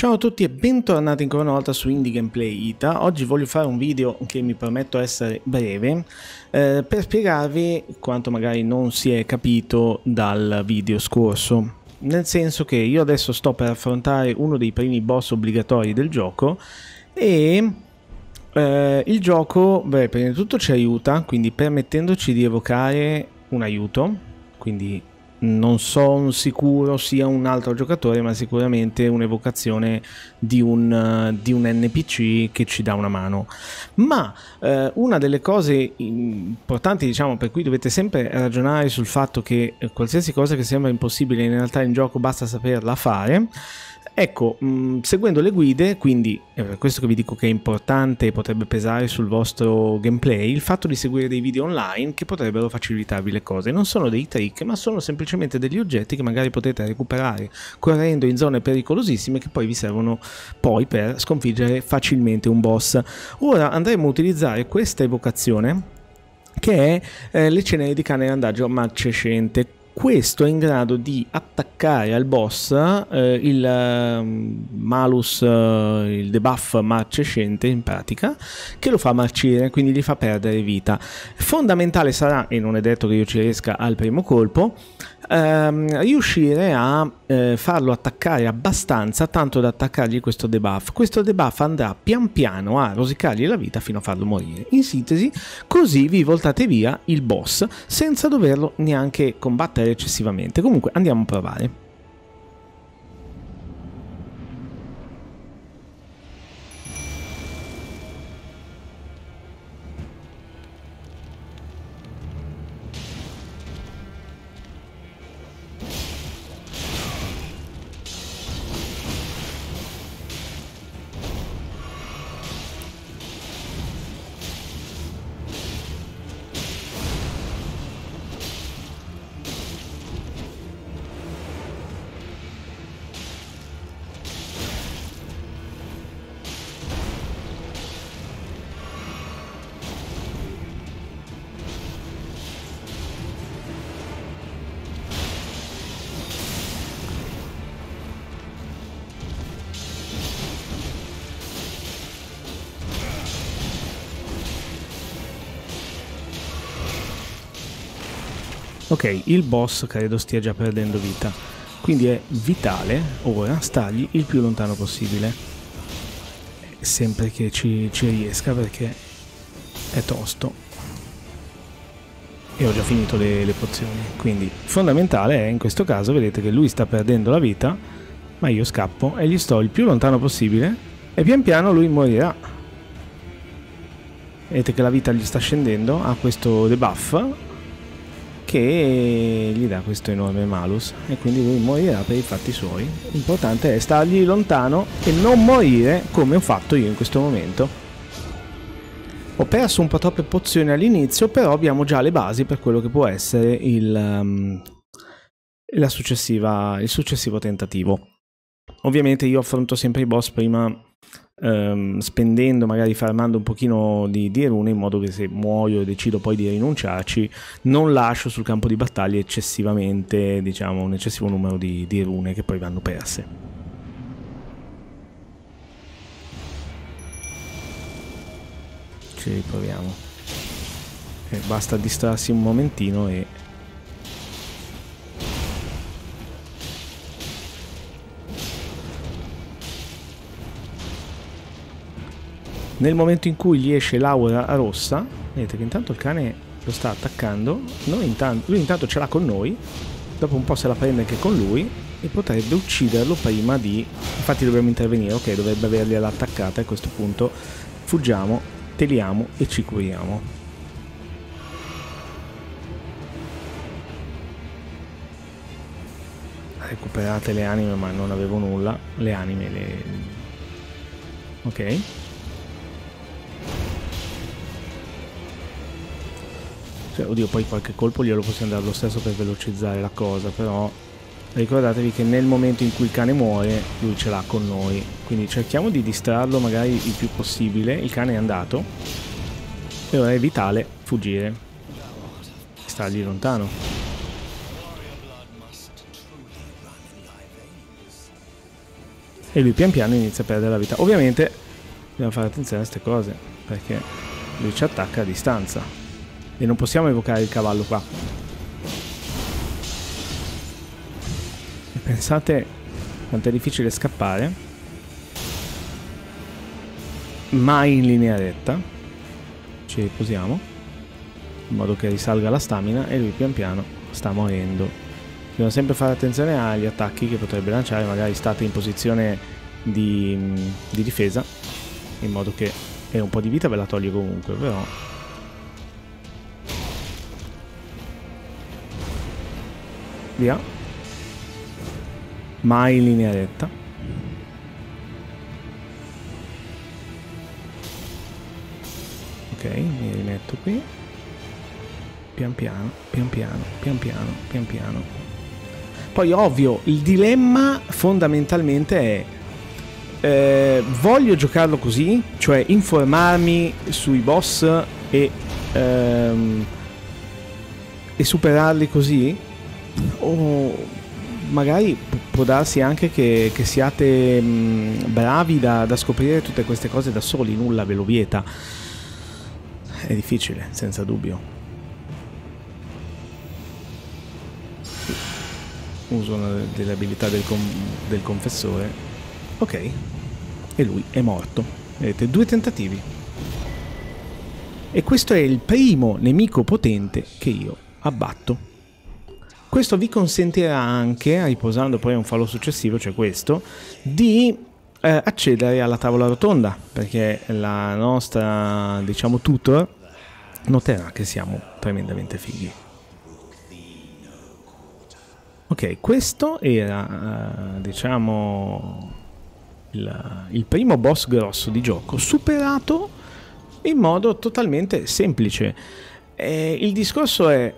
Ciao a tutti e bentornati ancora una volta su Indie Gameplay Ita. Oggi voglio fare un video che mi prometto essere breve per spiegarvi quanto magari non si è capito dal video scorso. Nel senso che io adesso sto per affrontare uno dei primi boss obbligatori del gioco e il gioco, prima di tutto ci aiuta, quindi permettendoci di evocare un aiuto, quindi non sono sicuro sia un altro giocatore, ma sicuramente un'evocazione di un NPC che ci dà una mano. Ma una delle cose importanti, diciamo, per cui dovete sempre ragionare sul fatto che qualsiasi cosa che sembra impossibile in realtà in gioco basta saperla fare. Ecco, seguendo le guide, quindi è per questo che vi dico che è importante e potrebbe pesare sul vostro gameplay il fatto di seguire dei video online che potrebbero facilitarvi le cose. Non sono dei trick, ma sono semplicemente degli oggetti che magari potete recuperare correndo in zone pericolosissime che poi vi servono poi per sconfiggere facilmente un boss. Ora andremo a utilizzare questa evocazione che è le ceneri di cane randagio marcescente. Questo è in grado di attaccare al boss il debuff marcescente in pratica, che lo fa marcire, quindi gli fa perdere vita. Fondamentale sarà, e non è detto che io ci riesca al primo colpo, riuscire a farlo attaccare abbastanza tanto da attaccargli questo debuff. Questo debuff andrà pian piano a rosicargli la vita fino a farlo morire. In sintesi, così vi voltate via il boss senza doverlo neanche combattere eccessivamente. Comunque andiamo a provare. Ok, il boss credo stia già perdendo vita, quindi è vitale ora stargli il più lontano possibile, sempre che ci riesca, perché è tosto. E ho già finito le pozioni, quindi fondamentale è in questo caso, vedete che lui sta perdendo la vita, ma io scappo e gli sto il più lontano possibile e pian piano lui morirà. Vedete che la vita gli sta scendendo, ha questo debuff che gli dà questo enorme malus e quindi lui morirà per i fatti suoi. L'importante è stargli lontano e non morire, come ho fatto io in questo momento. Ho perso un po' troppe pozioni all'inizio, però abbiamo già le basi per quello che può essere il successivo tentativo. Ovviamente io affronto sempre i boss prima spendendo, magari farmando un pochino di rune, in modo che se muoio e decido poi di rinunciarci non lascio sul campo di battaglia eccessivamente, diciamo, un eccessivo numero di rune che poi vanno perse. Ci riproviamo e basta distrarsi un momentino e nel momento in cui gli esce l'aura rossa, vedete che intanto il cane lo sta attaccando, lui intanto ce l'ha con noi, dopo un po' se la prende anche con lui e potrebbe ucciderlo prima di... Infatti dobbiamo intervenire, ok, dovrebbe avergliela attaccata, a questo punto fuggiamo, teliamo e ci curiamo. Recuperate le anime, ma non avevo nulla, le anime le... ok. Oddio, poi qualche colpo glielo possiamo dare lo stesso per velocizzare la cosa, però ricordatevi che nel momento in cui il cane muore lui ce l'ha con noi, quindi cerchiamo di distrarlo magari il più possibile. Il cane è andato e ora è vitale fuggire, stargli lontano. e lui pian piano inizia a perdere la vita. Ovviamente dobbiamo fare attenzione a queste cose, perché lui ci attacca a distanza e non possiamo evocare il cavallo qua. E pensate quanto è difficile scappare, mai in linea retta. Ci riposiamo in modo che risalga la stamina e lui pian piano sta morendo. Dobbiamo sempre fare attenzione agli attacchi che potrebbe lanciare, magari state in posizione di difesa, in modo che un po' di vita ve la toglie comunque, però... Via. Mai in linea retta. Ok, mi rimetto qui. Pian piano, pian piano, pian piano, pian piano. Poi ovvio, il dilemma fondamentalmente è voglio giocarlo così, cioè informarmi sui boss e superarli così, o magari può darsi anche che siate bravi da scoprire tutte queste cose da soli, nulla ve lo vieta. È difficile, senza dubbio. Uso una delle abilità del confessore. Ok. E lui è morto. Vedete, 2 tentativi. E questo è il primo nemico potente che io abbatto. Questo vi consentirà anche, riposando poi un fallo successivo, cioè questo, di accedere alla tavola rotonda. Perché la nostra, diciamo, tutor noterà che siamo tremendamente fighi. Ok, questo era, diciamo, il primo boss grosso di gioco, superato in modo totalmente semplice. Il discorso è,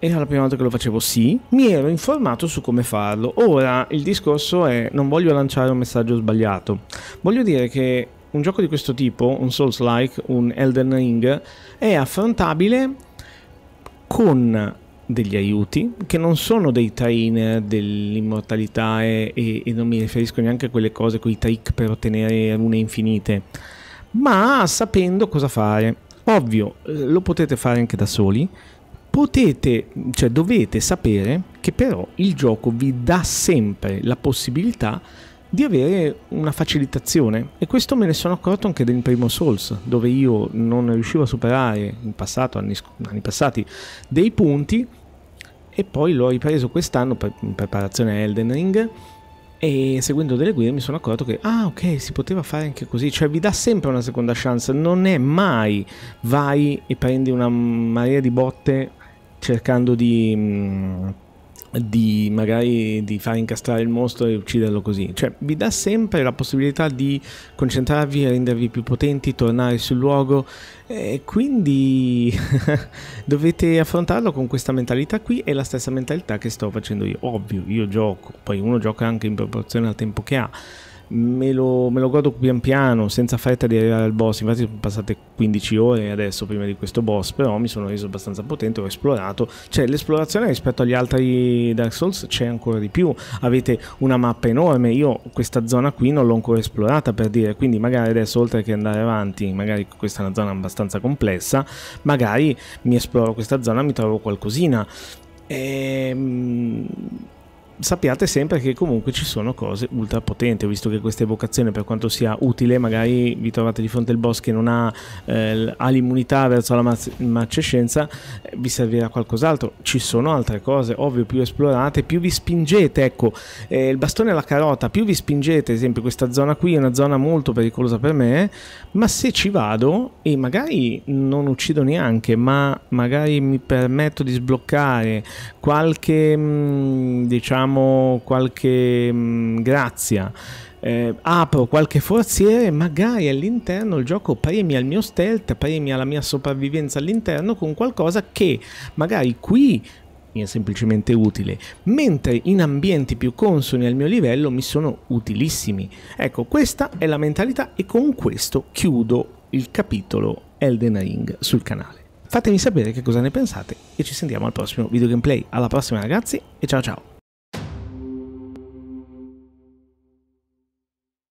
era la prima volta che lo facevo, sì, mi ero informato su come farlo. Ora, il discorso è, non voglio lanciare un messaggio sbagliato. Voglio dire che un gioco di questo tipo, un Souls-like, un Elden Ring, è affrontabile con... degli aiuti, che non sono dei trainer dell'immortalità e non mi riferisco neanche a quelle cose, quei trick per ottenere rune infinite, ma sapendo cosa fare. Ovvio, lo potete fare anche da soli, potete, cioè dovete sapere che però il gioco vi dà sempre la possibilità di avere una facilitazione, e questo me ne sono accorto anche nel primo Souls, dove io non riuscivo a superare in passato, anni passati, dei punti, e poi l'ho ripreso quest'anno in preparazione a Elden Ring, e seguendo delle guide mi sono accorto che ah ok, si poteva fare anche così, cioè vi dà sempre una seconda chance, non è mai vai e prendi una marea di botte cercando di far incastrare il mostro e ucciderlo così, cioè vi dà sempre la possibilità di concentrarvi, rendervi più potenti, tornare sul luogo, e quindi dovete affrontarlo con questa mentalità qui. È la stessa mentalità che sto facendo io. Ovvio, io gioco, poi uno gioca anche in proporzione al tempo che ha, me lo godo pian piano, senza fretta di arrivare al boss. Infatti sono passate 15 ore adesso prima di questo boss, però mi sono reso abbastanza potente, ho esplorato, cioè l'esplorazione rispetto agli altri Dark Souls c'è ancora di più, avete una mappa enorme, io questa zona qui non l'ho ancora esplorata, per dire, quindi magari adesso, oltre che andare avanti, magari questa è una zona abbastanza complessa, magari mi esploro questa zona, mi trovo qualcosina, sappiate sempre che comunque ci sono cose ultra potenti. Ho visto che questa evocazione, per quanto sia utile, magari vi trovate di fronte al boss che non ha, ha l'immunità verso la marcescenza, vi servirà qualcos'altro. Ci sono altre cose, ovvio, più esplorate, più vi spingete, ecco, il bastone e la carota, più vi spingete. Ad esempio questa zona qui è una zona molto pericolosa per me, ma se ci vado e magari non uccido neanche, ma magari mi permetto di sbloccare qualche, diciamo, qualche grazia, apro qualche forziere, magari all'interno il gioco premia il mio stealth, premia la mia sopravvivenza all'interno con qualcosa che magari qui mi è semplicemente utile, mentre in ambienti più consoni al mio livello mi sono utilissimi. Ecco, questa è la mentalità, e con questo chiudo il capitolo Elden Ring sul canale. Fatemi sapere che cosa ne pensate e ci sentiamo al prossimo video gameplay. Alla prossima ragazzi, e ciao ciao!